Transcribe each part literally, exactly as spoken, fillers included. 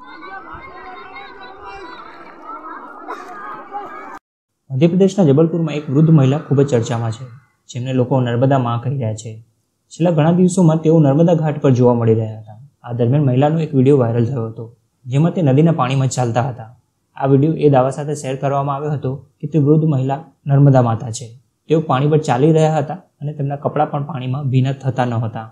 મધ્યપ્રદેશના જબલપુરમાં એક વૃદ્ધ મહિલા ખૂબ જ ચર્ચામાં છે, જેમને લોકો નર્મદા માં કહી રહ્યા છે. છેલ્લા ઘણા દિવસોમાં તેઓ નર્મદા ઘાટ પર જોવા મળી રહ્યા હતા. આ દરમિયાન મહિલાનો એક વિડીયો વાયરલ થયો હતો, જેમાં તે નદીના પાણીમાં ચાલતા હતા. આ વિડીયો એ દાવા સાથે શેર કરવામાં આવ્યો હતો કે તે વૃદ્ધ મહિલા નર્મદા માતા છે. તેઓ પાણી પર ચાલી રહ્યા હતા અને તેમના કપડાં પણ પાણીમાં ભીના થતા ન હતા.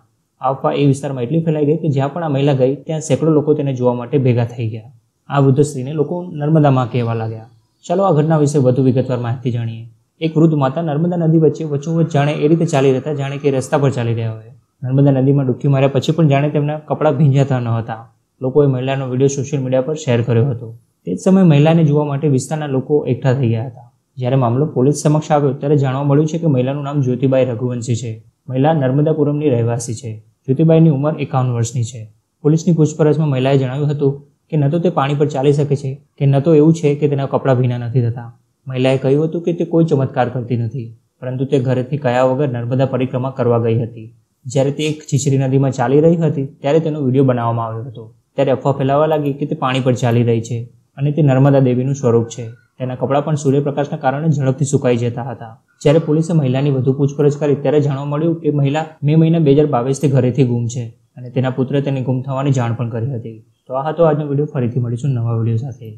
આ અફવા એ વિસ્તારમાં એટલી ફેલાઈ ગઈ કે જ્યાં પણ આ મહિલા ગઈ ત્યાં સેંકડો લોકો તેને જોવા માટે ભેગા થઈ ગયા. આ વૃદ્ધ સ્ત્રીને લોકો નર્મદા માં કહેવા લાગ્યા. ચાલો આ ઘટના વિશે વધુ વિગતવાર માહિતી જાણીએ. એક વૃદ્ધ માતા નર્મદા નદી વચ્ચે વચોવચ જાણે એ રીતે ચાલી રહેતા જાણે કે રસ્તા પર ચાલી રહ્યા હોય. નર્મદા નદીમાં ડૂબકી માર્યા પછી પણ જાણે તેમના કપડાં ભીંજાતા ન હતા. લોકોએ મહિલાનો વિડીયો સોશિયલ મીડિયા પર શેર કર્યો હતો. તે જ સમયે મહિલાને જોવા માટે વિસ્તારના લોકો એકઠા થઈ ગયા હતા. જ્યારે મામલો પોલીસ સમક્ષ આવ્યો ત્યારે જાણવા મળ્યું છે કે મહિલાનું નામ જ્યોતિબાઈ રઘુવંશી છે. મહિલા નર્મદાપુરમની રહેવાસી છે. જ્યોતિબાઈની ઉંમર એકાવન વર્ષની છે. પોલીસની પૂછપરછમાં મહિલાએ જણાવ્યું હતું કે ન તો તે પાણી પર ચાલી શકે છે કે ન તો એવું છે કે તેના કપડાં ભીના નથી થતા. મહિલાએ કહ્યું હતું કે તે કોઈ ચમત્કાર કરતી નથી, પરંતુ તે ઘરેથી કયા વગર નર્મદા પરિક્રમા કરવા ગઈ હતી. જ્યારે તે એક છીછરી નદીમાં ચાલી રહી હતી ત્યારે તેનો વિડીયો બનાવવામાં આવ્યો હતો. ત્યારે અફવા ફેલાવા લાગી કે તે પાણી પર ચાલી રહી છે અને તે નર્મદા દેવીનું સ્વરૂપ છે. તેના કપડાં પણ સૂર્યપ્રકાશના કારણે ઝડપથી સુકાઈ જતા હતા. જ્યારે પોલીસે મહિલાની વધુ પૂછપરછ કરી ત્યારે જાણવા મળ્યું કે મહિલા મે મહિના બે હજાર બાવીસથી ઘરેથી ગુમ છે અને તેના પુત્રે તેને ગુમ થવાની જાણ પણ કરી હતી. તો આ હતો આજનો વિડીયો. ફરીથી મળીશું નવા વિડીયો સાથે.